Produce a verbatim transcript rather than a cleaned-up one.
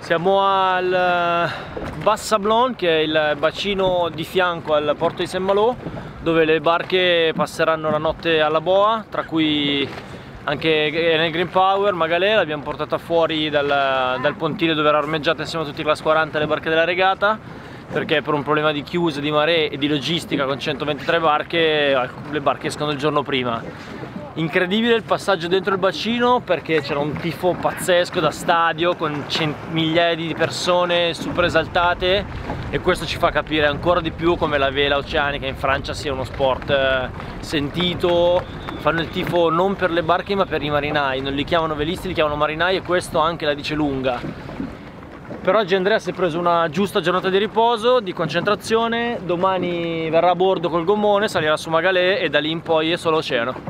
Siamo al Bassablon, che è il bacino di fianco al porto di Saint-Malo, dove le barche passeranno la notte alla boa, tra cui anche nel Green Power Magalè. L'abbiamo portata fuori dal, dal pontile dove era ormeggiata insieme a tutti i class quaranta le barche della regata, perché per un problema di chiuse, di maree e di logistica con centoventitré barche, le barche escono il giorno prima. Incredibile il passaggio dentro il bacino, perché c'era un tifo pazzesco da stadio con migliaia di persone super esaltate, e questo ci fa capire ancora di più come la vela oceanica in Francia sia uno sport sentito. Fanno il tifo non per le barche ma per i marinai, non li chiamano velisti, li chiamano marinai, e questo anche la dice lunga. Per oggi Andrea si è preso una giusta giornata di riposo, di concentrazione. Domani verrà a bordo col gommone, salirà su Magalè e da lì in poi è solo oceano.